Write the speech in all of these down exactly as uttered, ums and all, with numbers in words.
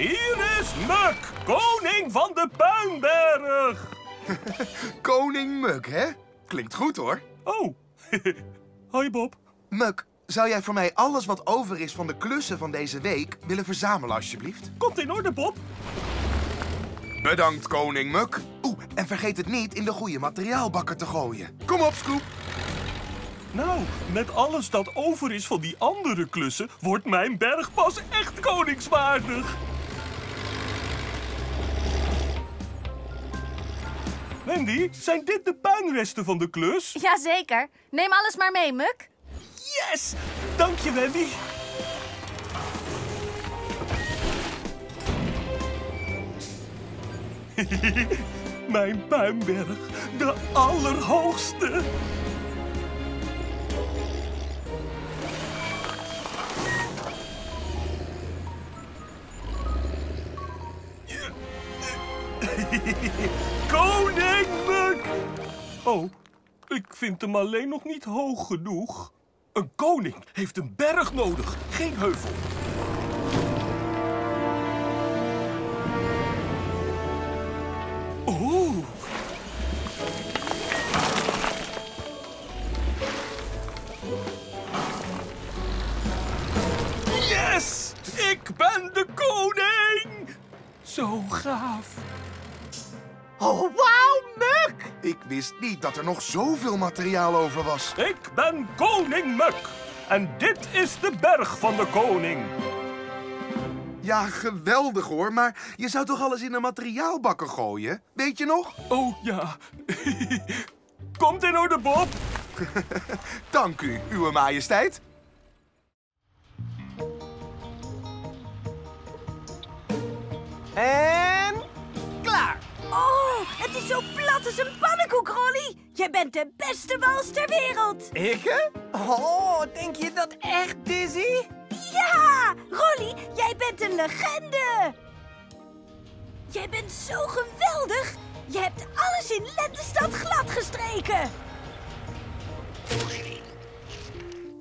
Hier is Muck, koning van de Puinberg. Koning Muck, hè? Klinkt goed, hoor. Oh, hoi Bob. Muck, zou jij voor mij alles wat over is van de klussen van deze week willen verzamelen, alsjeblieft? Komt in orde, Bob. Bedankt, koning Muck. Oeh, en vergeet het niet in de goede materiaalbakker te gooien. Kom op, Scoop. Nou, met alles dat over is van die andere klussen, wordt mijn berg pas echt koningswaardig. Wendy, zijn dit de puinresten van de klus? Jazeker. Neem alles maar mee, Muck. Yes! Dank je, Wendy. Mijn puinberg, de allerhoogste. Koning Muck! Oh, ik vind hem alleen nog niet hoog genoeg. Een koning heeft een berg nodig, geen heuvel. Oh. Yes! Ik ben de koning! Zo gaaf. Oh, wauw, Muck! Ik wist niet dat er nog zoveel materiaal over was. Ik ben koning Muck. En dit is de berg van de koning. Ja, geweldig hoor, maar je zou toch alles in een materiaalbakker gooien? Weet je nog? Oh, ja. Komt in orde, Bob. Dank u, uwe majesteit. En klaar. Oh, het is zo plat als een pannenkoek, Rollie. Jij bent de beste wals ter wereld. Ik, hè? Oh, denk je dat echt, Dizzie? Ja! Rollie, jij bent een legende. Jij bent zo geweldig. Je hebt alles in Lentenstad glad gestreken.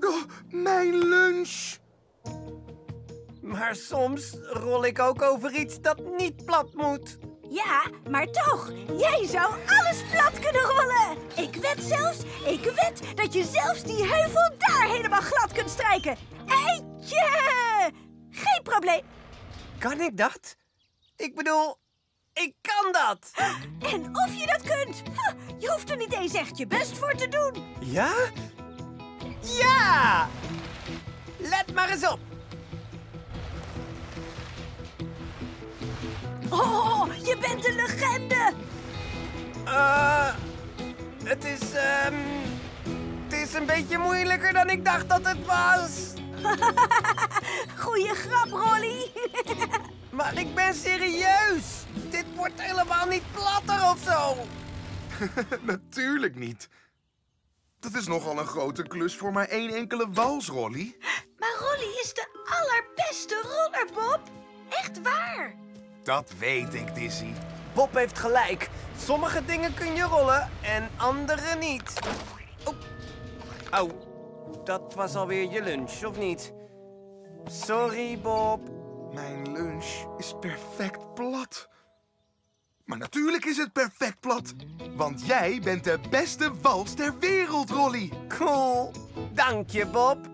Oh, mijn lunch. Maar soms rol ik ook over iets dat niet plat moet. Ja, maar toch, jij zou alles plat kunnen rollen. Ik wed zelfs, ik wed dat je zelfs die heuvel daar helemaal glad kunt strijken. Eitje! Geen probleem. Kan ik dat? Ik bedoel, ik kan dat. En of je dat kunt. Je hoeft er niet eens echt je best voor te doen. Ja? Ja! Let maar eens op. Oh, je bent een legende! Uh, het is, um, het is een beetje moeilijker dan ik dacht dat het was. Goeie grap, Rollie. Maar ik ben serieus. Dit wordt helemaal niet platter of zo. Natuurlijk niet. Dat is nogal een grote klus voor maar één enkele wals, Rollie. Maar Rollie is de allerbeste roller, Bob. Echt waar. Dat weet ik, Dizzie. Bob heeft gelijk. Sommige dingen kun je rollen en andere niet. Oh. Oh, dat was alweer je lunch, of niet? Sorry, Bob. Mijn lunch is perfect plat. Maar natuurlijk is het perfect plat. Want jij bent de beste wals ter wereld, Rollie. Cool. Dank je, Bob.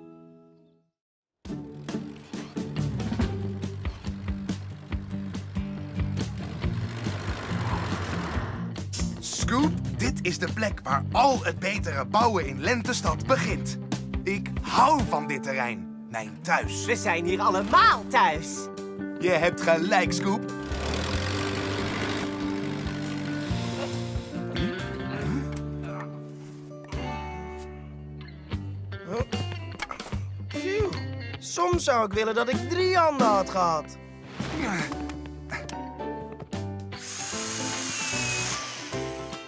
Scoop, dit is de plek waar al het betere bouwen in Lentenstad begint. Ik hou van dit terrein, mijn thuis. We zijn hier allemaal thuis. Je hebt gelijk, Scoop. Phew. Soms zou ik willen dat ik drie handen had gehad.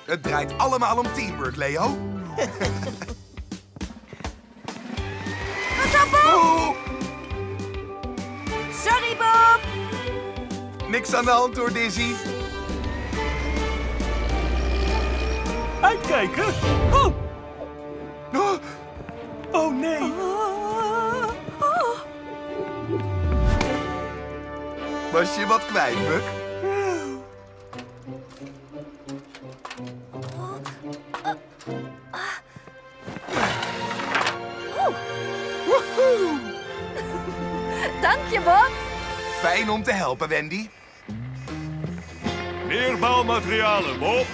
Het draait allemaal om teamwork, Leo. Wat op, Bob? Oh. Sorry, Bob. Niks aan de hand, hoor, Dizzie. Uitkijken. Oh, oh. Oh nee. Oh. Oh. Was je wat kwijt, Muck? Dank je, Bob. Fijn om te helpen, Wendy. Meer bouwmaterialen, Bob.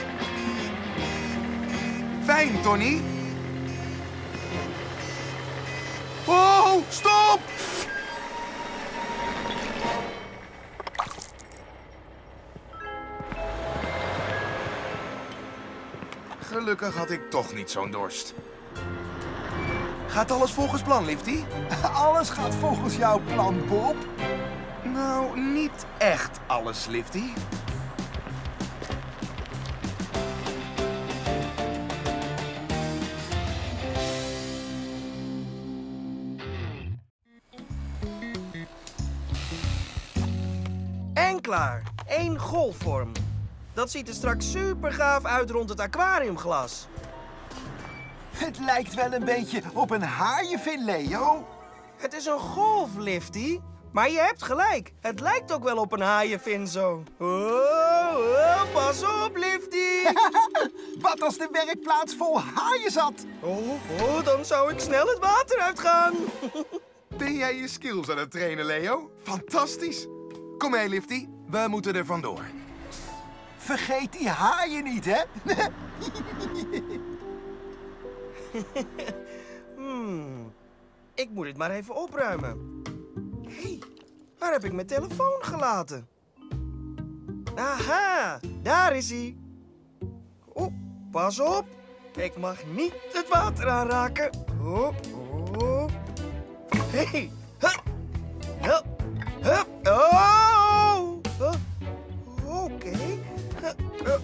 Fijn, Tony. Oh, stop! Gelukkig had ik toch niet zo'n dorst. Gaat alles volgens plan, Liftie? Alles gaat volgens jouw plan, Bob. Nou, niet echt alles, Liftie. En klaar. Eén golfvorm. Dat ziet er straks super gaaf uit rond het aquariumglas. Het lijkt wel een beetje op een haaienvin, Leo. Het is een golf, Liftie. Maar je hebt gelijk. Het lijkt ook wel op een haaienvin zo. Oh, oh, pas op, Liftie. Wat als de werkplaats vol haaien zat? Oh, oh, dan zou ik snel het water uitgaan. Ben jij je skills aan het trainen, Leo? Fantastisch. Kom mee, Liftie. We moeten er vandoor. Vergeet die haaien niet, hè? hmm. Ik moet het maar even opruimen. Hé, hey, waar heb ik mijn telefoon gelaten? Aha, daar is hij. Oh, pas op. Ik mag niet het water aanraken. Hop, hop. Hé, hey. Hup, hup, hup. Oh, oh. Oké. Okay. Oké,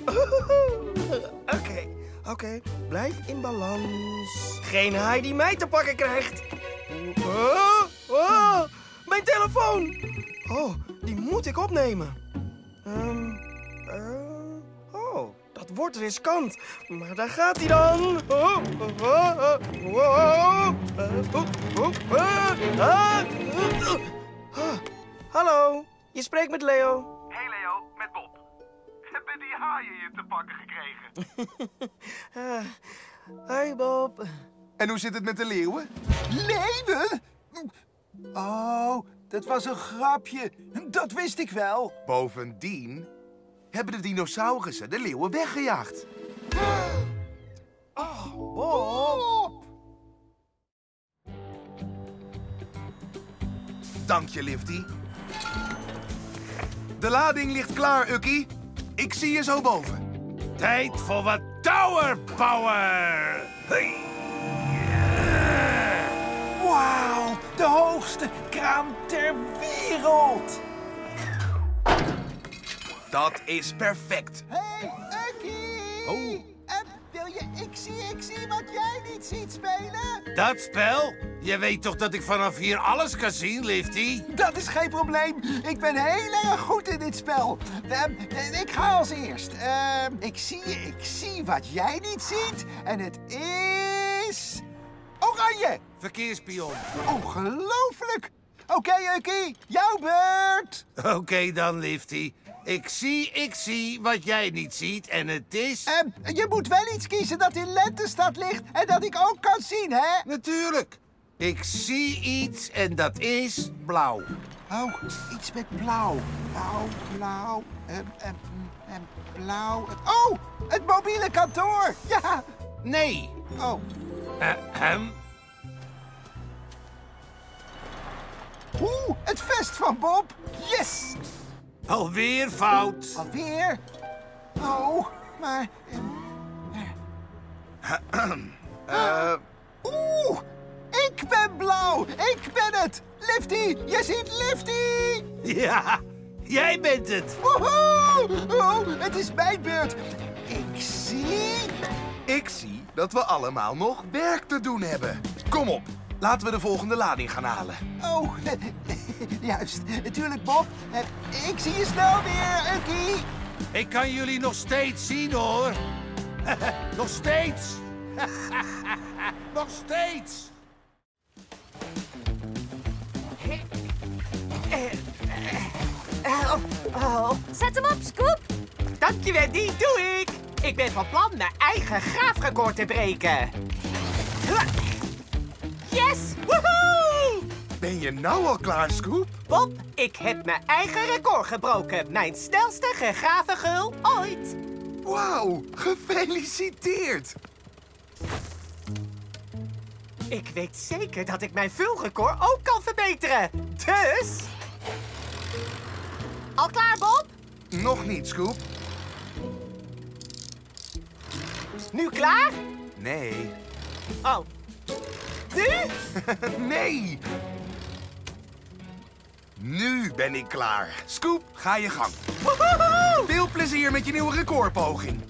okay. oké. Okay. Blijf in balans. Geen haai die mij te pakken krijgt. Oh, oh, mijn telefoon. Oh, die moet ik opnemen. Um, uh, oh, dat wordt riskant. Maar daar gaat hij dan. Oh, oh, oh, oh. Hallo, je spreekt met Leo. Hey Leo, met Bob. Hebben die haaien je te pakken gekregen? uh, hi Bob. En hoe zit het met de leeuwen? Leeuwen? Oh, dat was een grapje. Dat wist ik wel. Bovendien hebben de dinosaurussen de leeuwen weggejaagd. Oh, Bob. Dank je, Liftie. De lading ligt klaar, Ukkie. Ik zie je zo boven. Tijd voor wat Tower Power! Hey. Yeah. Wauw, de hoogste kraan ter wereld! Dat is perfect. Hé, hey, Ukkie! Oh. En wil je ik zie, ik zie wat jij niet ziet spelen? Dat spel? Je weet toch dat ik vanaf hier alles kan zien, Liftie? Dat is geen probleem. Ik ben heel erg goed in dit spel. Uh, uh, ik ga als eerst. Uh, ik zie, ik zie wat jij niet ziet. En het is... oranje! Verkeerspion. Ongelooflijk! Oké, okay, Ukkie. Jouw beurt. Oké okay, dan, Liftie. Ik zie, ik zie wat jij niet ziet en het is... Uh, je moet wel iets kiezen dat in Lentenstad ligt en dat ik ook kan zien, hè? Natuurlijk. Ik zie iets en dat is blauw. Oh, iets met blauw. Blauw, blauw, en um, um, um, blauw... Oh, het mobiele kantoor, ja. Nee. Oh. Uh, um. Oeh, het vest van Bob. Yes. Alweer fout. Alweer? Oh, maar... Uh... Uh... Oeh, ik ben blauw. Ik ben het. Liftie, je ziet Liftie. Ja, jij bent het. Woehoe. Oh, het is mijn beurt. Ik zie... Ik zie dat we allemaal nog werk te doen hebben. Kom op, laten we de volgende lading gaan halen. Oh, juist. Natuurlijk, Bob. Ik zie je snel weer, Ukkie. Ik kan jullie nog steeds zien, hoor. Nog steeds. Nog steeds. Oh. Zet hem op, Scoop. Dank je, Wendy. Doe ik. Ik ben van plan mijn eigen graafrecord te breken. Yes! Woehoe! Ben je nou al klaar, Scoop? Bob, ik heb mijn eigen record gebroken. Mijn snelste gegraven geul ooit. Wauw, gefeliciteerd! Ik weet zeker dat ik mijn vulrecord ook kan verbeteren. Dus... Al klaar, Bob? Nog niet, Scoop. Nu klaar? Nee. Oh. Nu? Nee. Nu ben ik klaar. Scoop, ga je gang. Woehoehoe! Veel plezier met je nieuwe recordpoging.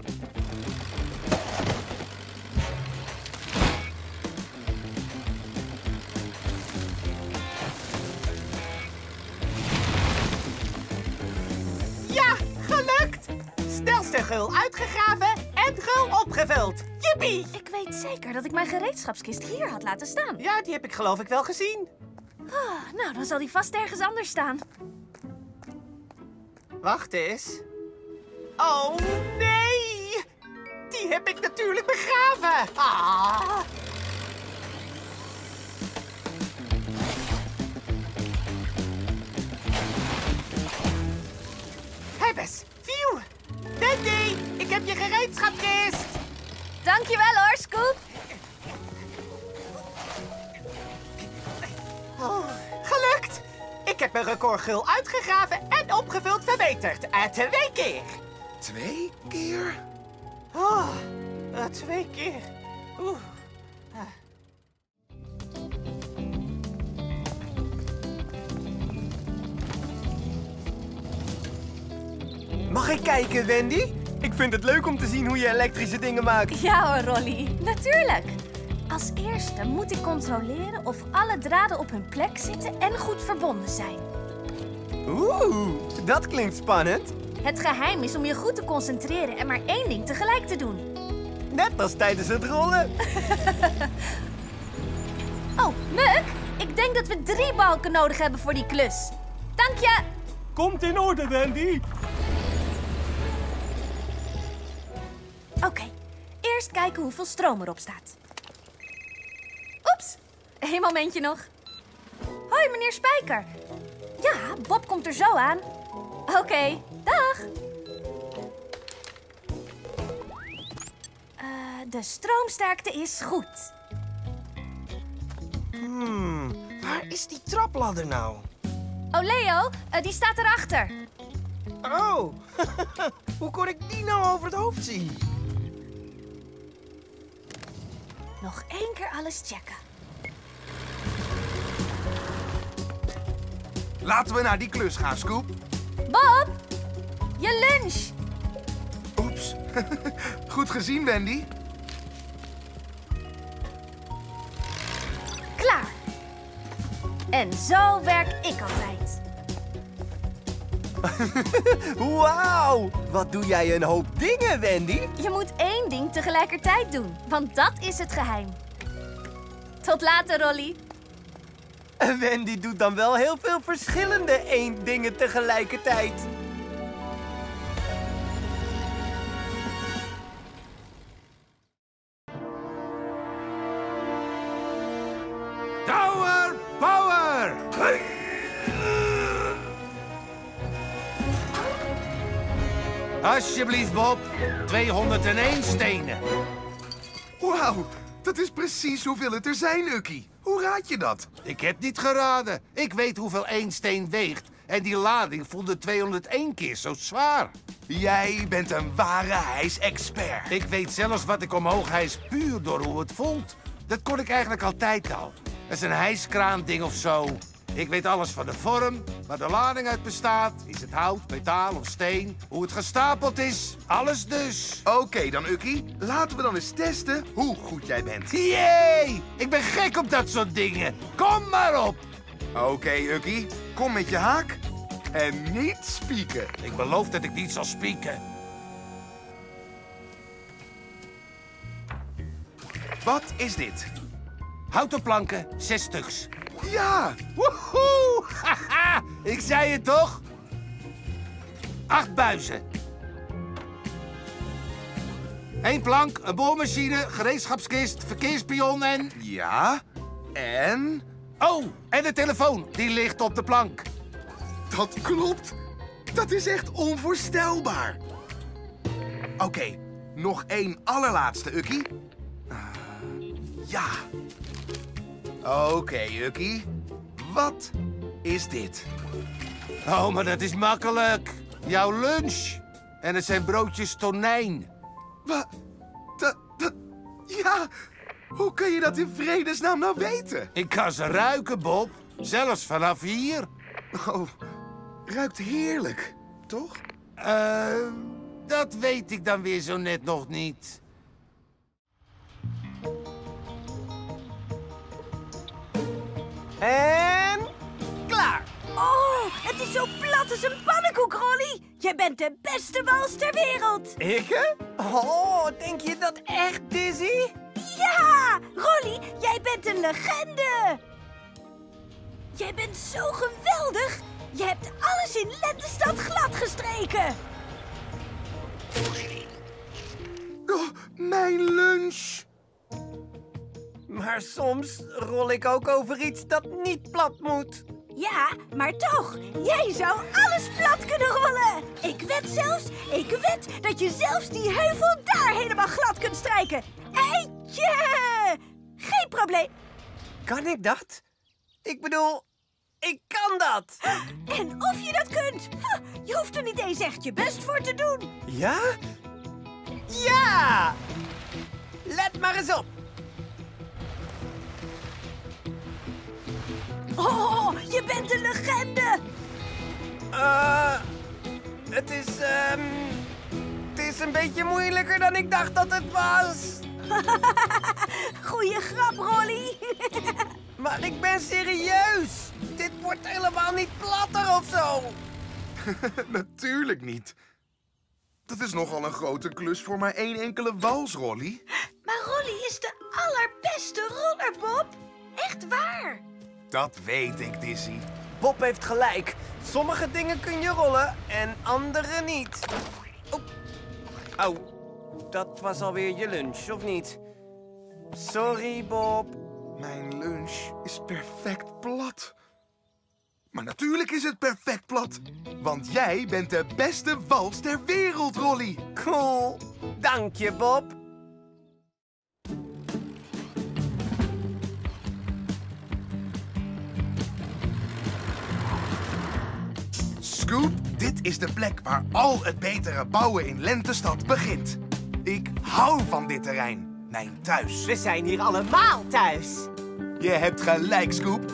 Ja, gelukt! Snelste geul uitgegraven en geul opgevuld. Jippie! Ik weet zeker dat ik mijn gereedschapskist hier had laten staan. Ja, die heb ik geloof ik wel gezien. Oh, nou, dan zal die vast ergens anders staan. Wacht eens. Oh, nee! Die heb ik natuurlijk begraven. Ah. Hebbes, view! Wendy, ik heb je gereedschapskist. Dankjewel hoor, Scoop. Oh, gelukt! Ik heb mijn recordgeul uitgegraven en opgevuld verbeterd. Uh, twee keer. Twee keer? Oh, uh, twee keer. Oeh. Uh. Mag ik kijken, Wendy? Ik vind het leuk om te zien hoe je elektrische dingen maakt. Ja hoor, Rollie. Natuurlijk. Als eerste moet ik controleren of alle draden op hun plek zitten en goed verbonden zijn. Oeh, dat klinkt spannend. Het geheim is om je goed te concentreren en maar één ding tegelijk te doen. Net als tijdens het rollen. Oh, Muck, ik denk dat we drie balken nodig hebben voor die klus. Dank je. Komt in orde, Wendy. Oké, okay, eerst kijken hoeveel stroom erop staat. Oeps, één momentje nog. Hoi, meneer Spijker. Ja, Bob komt er zo aan. Oké, okay, dag. Uh, de stroomsterkte is goed. Hmm, waar is die trapladder nou? Oh, Leo, uh, die staat erachter. Oh, hoe kon ik die nou over het hoofd zien? Nog één keer alles checken. Laten we naar die klus gaan, Scoop. Bob, je lunch. Oeps. Goed gezien, Wendy. Klaar. En zo werk ik altijd. Wauw, wat doe jij een hoop dingen, Wendy? Je moet één ding tegelijkertijd doen, want dat is het geheim. Tot later, Rollie. Wendy doet dan wel heel veel verschillende één dingen tegelijkertijd. Tower Power! Alsjeblieft, Bob. tweehonderd en één stenen. Wauw, dat is precies hoeveel het er zijn, Ukkie. Hoe raad je dat? Ik heb niet geraden. Ik weet hoeveel één steen weegt. En die lading voelde tweehonderd en één keer zo zwaar. Jij bent een ware hijsexpert. Ik weet zelfs wat ik omhoog hijs puur door hoe het voelt. Dat kon ik eigenlijk altijd al. Dat is een hijskraanding of zo. Ik weet alles van de vorm, waar de lading uit bestaat. Is het hout, metaal of steen? Hoe het gestapeld is? Alles dus. Oké okay, dan, Ukkie. Laten we dan eens testen hoe goed jij bent. Jee! Ik ben gek op dat soort dingen. Kom maar op. Oké, okay, Ukkie. Kom met je haak en niet spieken. Ik beloof dat ik niet zal spieken. Wat is dit? Houten planken, zes stuks. Ja! Woehoe! Haha! Ik zei het toch? acht buizen. Eén plank, een boormachine, gereedschapskist, verkeerspion en... Ja, en... Oh, en de telefoon. Die ligt op de plank. Dat klopt. Dat is echt onvoorstelbaar. Oké, okay, nog één allerlaatste, Ukkie. Uh, ja. Oké, okay, Ukkie. Wat is dit? Oh, maar dat is makkelijk. Jouw lunch. En het zijn broodjes tonijn. Wat? Dat, dat... Ja... Hoe kun je dat in vredesnaam nou weten? Ik kan ze ruiken, Bob. Zelfs vanaf hier. Oh, ruikt heerlijk, toch? Uh, dat weet ik dan weer zo net nog niet. En... klaar. Oh, het is zo plat als een pannenkoek, Rollie. Jij bent de beste wals ter wereld. Ik, hè? Oh, denk je dat echt, Dizzie? Ja! Rollie, jij bent een legende! Jij bent zo geweldig! Je hebt alles in Lentenstad gladgestreken! Oh, mijn lunch! Maar soms rol ik ook over iets dat niet plat moet. Ja, maar toch, jij zou alles plat kunnen rollen. Ik wed zelfs, ik wed dat je zelfs die heuvel daar helemaal glad kunt strijken. Eitje! Geen probleem. Kan ik dat? Ik bedoel, ik kan dat. En of je dat kunt. Je hoeft er niet eens echt je best voor te doen. Ja? Ja! Let maar eens op. Oh, je bent een legende! Uh, het is, um, het is een beetje moeilijker dan ik dacht dat het was. Goeie grap, Rollie. Maar ik ben serieus. Dit wordt helemaal niet platter of zo. Natuurlijk niet. Dat is nogal een grote klus voor maar één enkele wals, Rollie. Maar Rollie is de allerbeste roller, Bob. Echt waar. Dat weet ik, Dizzie. Bob heeft gelijk. Sommige dingen kun je rollen en andere niet. Oep. Au. Dat was alweer je lunch, of niet? Sorry, Bob. Mijn lunch is perfect plat. Maar natuurlijk is het perfect plat. Want jij bent de beste wals ter wereld, Rollie. Cool. Dank je, Bob. Scoop, dit is de plek waar al het betere bouwen in Lentenstad begint. Ik hou van dit terrein, mijn thuis. We zijn hier allemaal thuis. Je hebt gelijk, Scoop.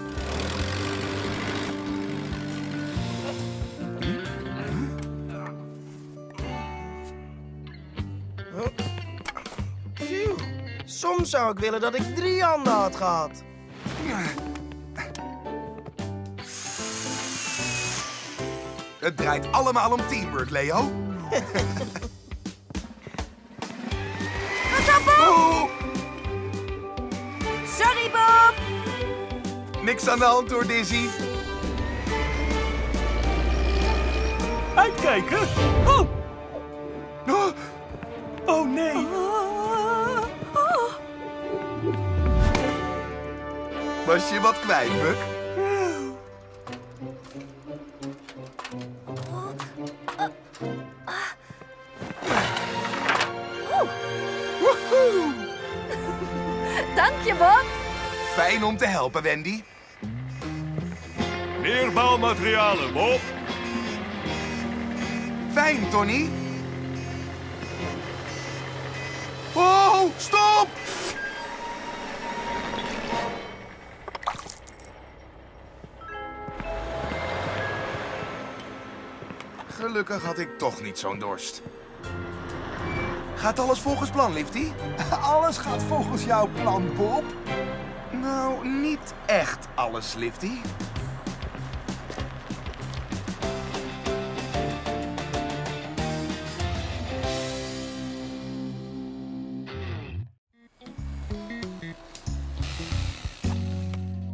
Phew. Soms zou ik willen dat ik drie handen had gehad. Het draait allemaal om teamwork, Leo. Wat dan, Bob? Sorry, Bob. Niks aan de hand, hoor, Dizzie. Uitkijken. Oh, oh. Oh nee. Oh. Oh. Was je wat kwijt, Muck? Fijn om te helpen, Wendy. Meer bouwmaterialen, Bob. Fijn, Tony. Oh, stop! Gelukkig had ik toch niet zo'n dorst. Gaat alles volgens plan, Liftie? Alles gaat volgens jouw plan, Bob. Nou, niet echt alles, Liftie.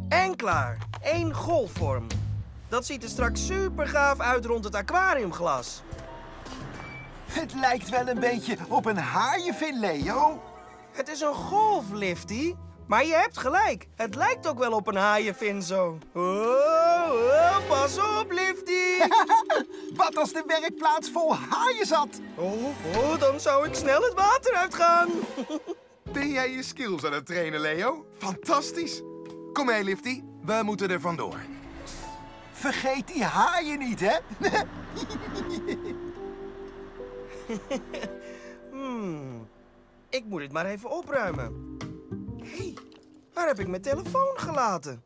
En klaar. Eén golfvorm. Dat ziet er straks super gaaf uit rond het aquariumglas. Het lijkt wel een beetje op een haaienfilet, Jo. Het is een golf, Liftie. Maar je hebt gelijk. Het lijkt ook wel op een haaienvin zo. Oh, oh, pas op, Liftie. Wat als de werkplaats vol haaien zat? Oh, oh, dan zou ik snel het water uitgaan. Ben jij je skills aan het trainen, Leo? Fantastisch. Kom mee, Liftie. We moeten er vandoor. Vergeet die haaien niet, hè? hmm. Ik moet het maar even opruimen. Hé, hey, waar heb ik mijn telefoon gelaten?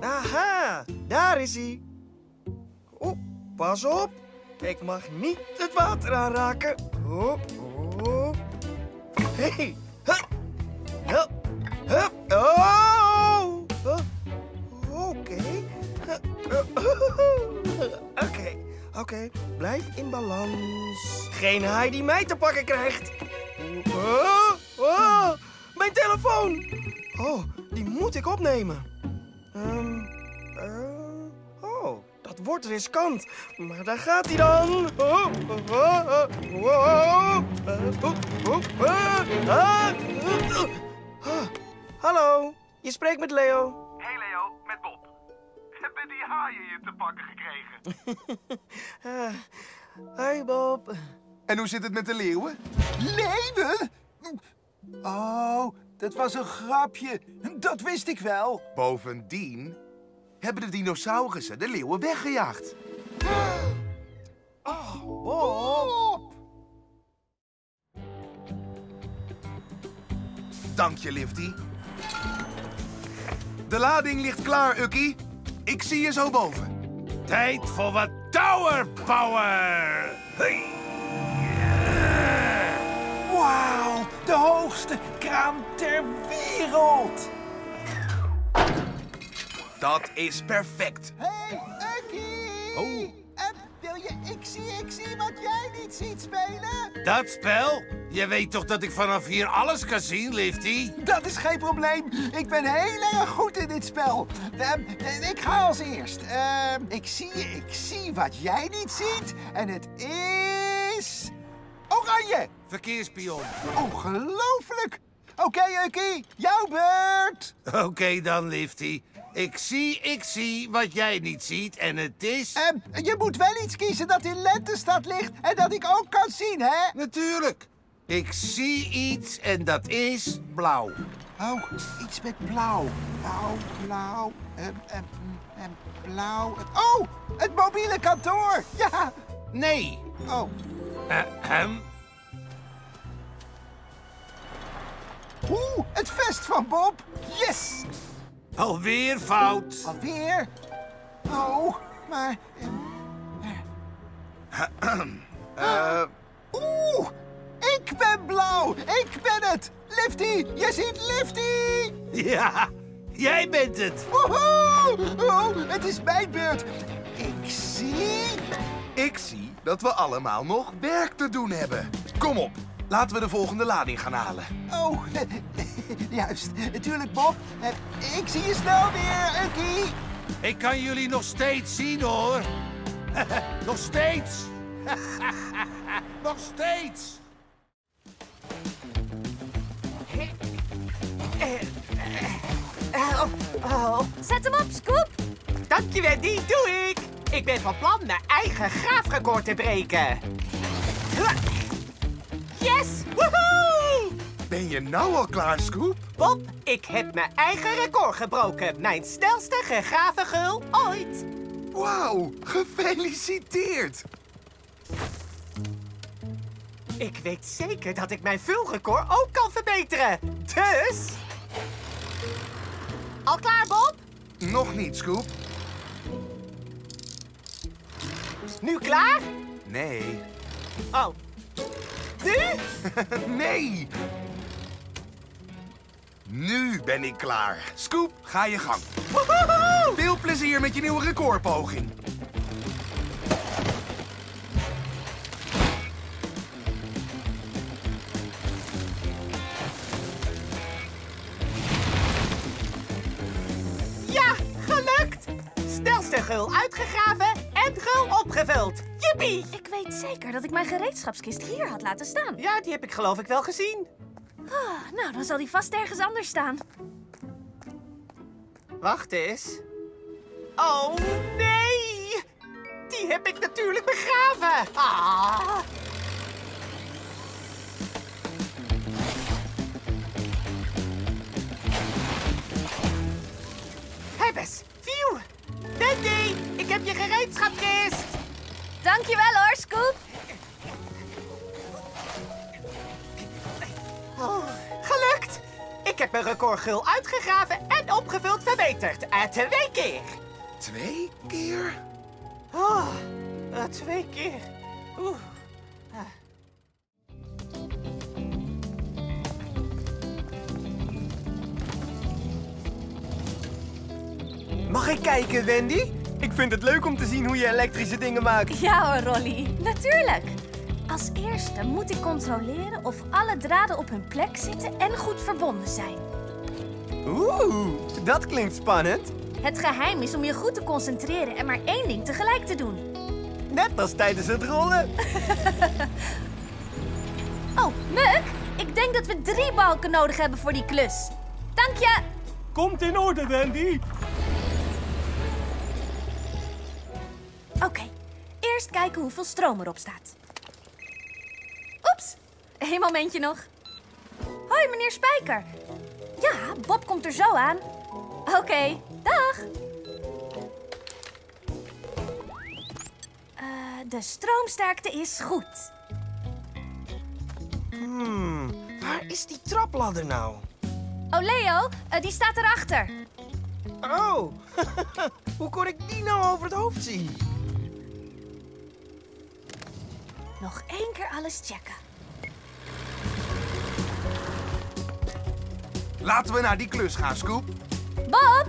Aha, daar is hij. Oh, pas op. Ik mag niet het water aanraken. Hop, hop. Hé, hey. Hup, hup, hup. Oh, huh. Oké. Okay. Oké, okay. oké. Okay. Blijf in balans. Geen haai die mij te pakken krijgt. Oh, oh. Mijn telefoon! Oh, die moet ik opnemen. Um, uh, oh, dat wordt riskant. Maar daar gaat hij dan. Oh, oh, oh, oh. Hallo, je spreekt met Leo. Hey Leo, met Bob. Hebben die haaien je te pakken gekregen? uh, hi Bob. En hoe zit het met de leeuwen? Leeuwen? Oh, dat was een grapje. Dat wist ik wel. Bovendien hebben de dinosaurussen de leeuwen weggejaagd. Oh, Bob. Dank je, Liftie. De lading ligt klaar, Ukkie. Ik zie je zo boven. Tijd voor wat Tower Power. Hey. Wauw, de hoogste kraan ter wereld! Dat is perfect. Hé, hey, Ukkie! Oh. En wil je ik zie, ik zie wat jij niet ziet spelen? Dat spel? Je weet toch dat ik vanaf hier alles kan zien, Liftie? Dat is geen probleem. Ik ben heel erg goed in dit spel. Uh, ik ga als eerst. Uh, ik zie, ik zie wat jij niet ziet. En het is... Oranje! Verkeerspion. Ongelooflijk! Oké, okay, Ukkie, jouw beurt! Oké okay, dan, Liftie. Ik zie, ik zie wat jij niet ziet en het is... Um, je moet wel iets kiezen dat in Lentenstad ligt en dat ik ook kan zien, hè? Natuurlijk. Ik zie iets en dat is blauw. Oh, iets met blauw. Blauw, blauw, um, um, um, blauw... Oh, het mobiele kantoor! Ja! Nee. Oh. Ahem. Oeh, het vest van Bob. Yes! Alweer fout. Alweer? Oh, maar... Uh. Oeh, ik ben blauw. Ik ben het. Liftie, je ziet Liftie. Ja, jij bent het. Woehoe! Oh, het is mijn beurt. Ik zie... Ik zie... dat we allemaal nog werk te doen hebben. Kom op, laten we de volgende lading gaan halen. Oh, juist. Natuurlijk, Bob. Ik zie je snel weer, Ukkie. Ik kan jullie nog steeds zien, hoor. Nog steeds. Nog steeds. Zet hem op, Scoop. Dank je, Wendy. Doe ik. Ik ben van plan mijn eigen graafrecord te breken. Yes! Woehoe! Ben je nou al klaar, Scoop? Bob, ik heb mijn eigen record gebroken. Mijn snelste gegraven geul ooit. Wauw, gefeliciteerd! Ik weet zeker dat ik mijn vulrecord ook kan verbeteren. Dus... Al klaar, Bob? Nog niet, Scoop. Nu klaar? Nee. Oh. Nu? Nee. Nu ben ik klaar. Scoop, ga je gang. Woehoe! Veel plezier met je nieuwe recordpoging. Ja, gelukt. Snelste geul uitgegraven. En gul opgevuld. Jip! Joepie! Ik weet zeker dat ik mijn gereedschapskist hier had laten staan. Ja, die heb ik geloof ik wel gezien. Oh, nou, dan zal die vast ergens anders staan. Wacht eens. Oh, nee! Die heb ik natuurlijk begraven. Ah. Hebbes, view! Wendy, ik heb je gereedschapskist. Dankjewel hoor, Scoop. Oh, gelukt! Ik heb mijn recordgul uitgegraven en opgevuld verbeterd. Uh, twee keer. Twee keer? Oh, uh, twee keer. Oeh. Uh. Mag ik kijken, Wendy? Ik vind het leuk om te zien hoe je elektrische dingen maakt. Ja hoor, Rollie. Natuurlijk. Als eerste moet ik controleren of alle draden op hun plek zitten en goed verbonden zijn. Oeh, dat klinkt spannend. Het geheim is om je goed te concentreren en maar één ding tegelijk te doen. Net als tijdens het rollen. Oh, Muck, ik denk dat we drie balken nodig hebben voor die klus. Dank je. Komt in orde, Wendy. Oké, okay, eerst kijken hoeveel stroom erop staat. Oeps, een momentje nog. Hoi, meneer Spijker. Ja, Bob komt er zo aan. Oké, okay, dag. Uh, de stroomsterkte is goed. Hmm, waar is die trapladder nou? Oh, Leo, uh, die staat erachter. Oh, hoe kon ik die nou over het hoofd zien? Nog één keer alles checken. Laten we naar die klus gaan, Scoop. Bob,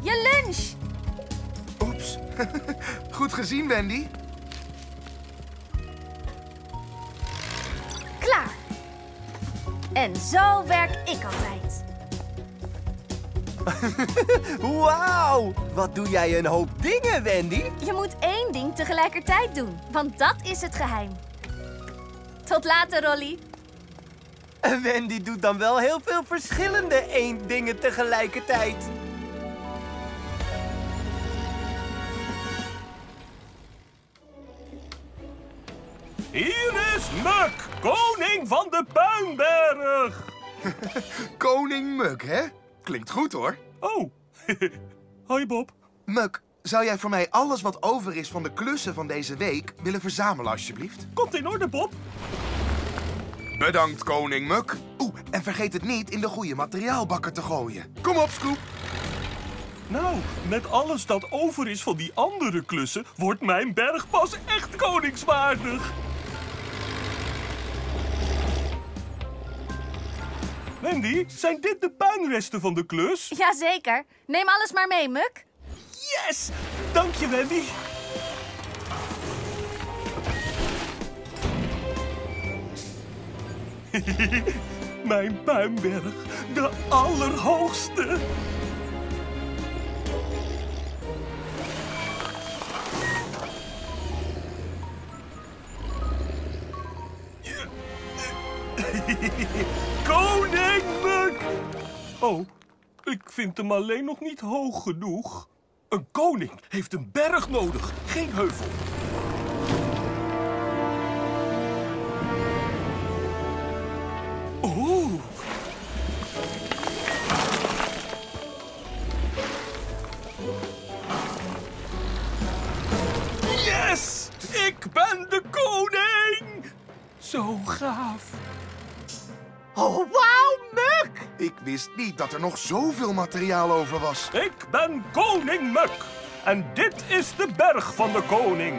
je lunch. Oeps. Goed gezien, Wendy. Klaar. En zo werk ik altijd. Wauw! Wat doe jij een hoop dingen, Wendy? Je moet één ding tegelijkertijd doen, want dat is het geheim. Tot later, Rollie. En Wendy doet dan wel heel veel verschillende één dingen tegelijkertijd. Hier is Muck, koning van de Puinberg. Koning Muck, hè? Klinkt goed, hoor. Oh, hoi Bob. Muck, zou jij voor mij alles wat over is van de klussen van deze week willen verzamelen, alsjeblieft? Komt in orde, Bob. Bedankt, koning Muck. Oeh, en vergeet het niet in de goede materiaalbakker te gooien. Kom op, Scoop. Nou, met alles dat over is van die andere klussen wordt mijn berg pas echt koningswaardig. Wendy, zijn dit de puinresten van de klus? Jazeker. Neem alles maar mee, Muck. Yes! Dank je, Wendy. Mijn puinberg, de allerhoogste. Koning Muck! Oh, ik vind hem alleen nog niet hoog genoeg. Een koning heeft een berg nodig, geen heuvel. Oh. Yes! Ik ben de koning! Zo gaaf. Oh, wauw, Muck! Ik wist niet dat er nog zoveel materiaal over was. Ik ben koning Muck. En dit is de berg van de koning.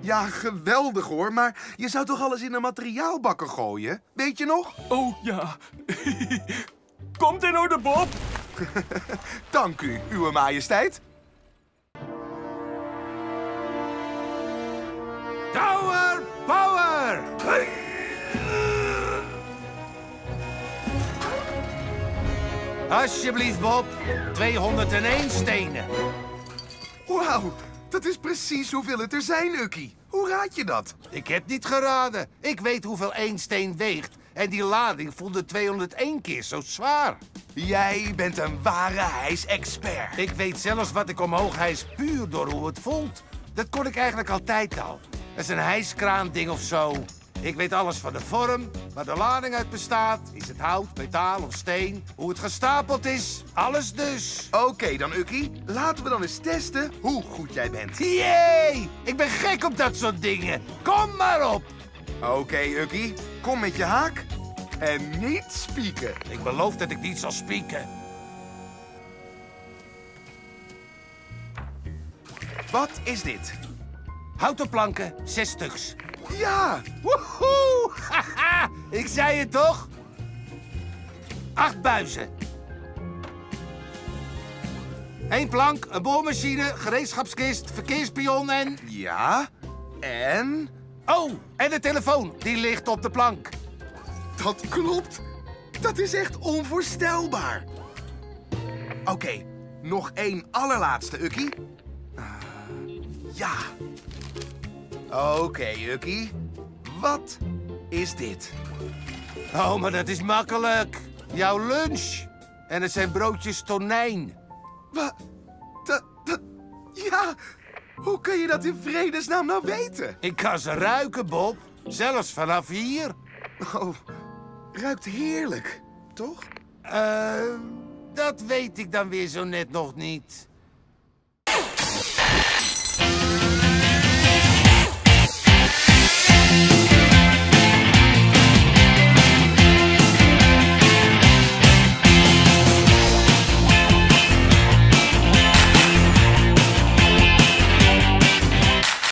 Ja, geweldig hoor. Maar je zou toch alles in een materiaalbakker gooien? Weet je nog? Oh, ja. Komt in orde, Bob. Dank u, uwe majesteit. Tower power! Alsjeblieft, Bob. tweehonderdeen stenen. Wauw, Dat is precies hoeveel het er zijn, Ukkie. Hoe raad je dat? Ik heb niet geraden. Ik weet hoeveel één steen weegt. En die lading voelde tweehonderdéén keer zo zwaar. Jij bent een ware hijsexpert. Ik weet zelfs wat ik omhoog hijs puur door hoe het voelt. Dat kon ik eigenlijk altijd al. Dat is een hijskraanding of zo. Ik weet alles van de vorm, waar de lading uit bestaat. Is het hout, metaal of steen? Hoe het gestapeld is? Alles dus. Oké okay, dan, Ukkie. Laten we dan eens testen hoe goed jij bent. Jee! Ik ben gek op dat soort dingen. Kom maar op. Oké, okay, Ukkie. Kom met je haak en niet spieken. Ik beloof dat ik niet zal spieken. Wat is dit? Houten planken, zes stuks. Ja! Woehoe! Haha! Ik zei het toch? Acht buizen. Eén plank, een boormachine, gereedschapskist, verkeerspion en... Ja, en... Oh, en de telefoon. Die ligt op de plank. Dat klopt. Dat is echt onvoorstelbaar. Oké, okay, nog één allerlaatste, Ukkie. Uh, ja... Oké, okay, Ukkie. Wat is dit? Oh, maar dat is makkelijk. Jouw lunch. En het zijn broodjes tonijn. Wat? Dat, dat... Ja, hoe kun je dat in vredesnaam nou weten? Ik kan ze ruiken, Bob. Zelfs vanaf hier. Oh, ruikt heerlijk, toch? Uh, dat weet ik dan weer zo net nog niet.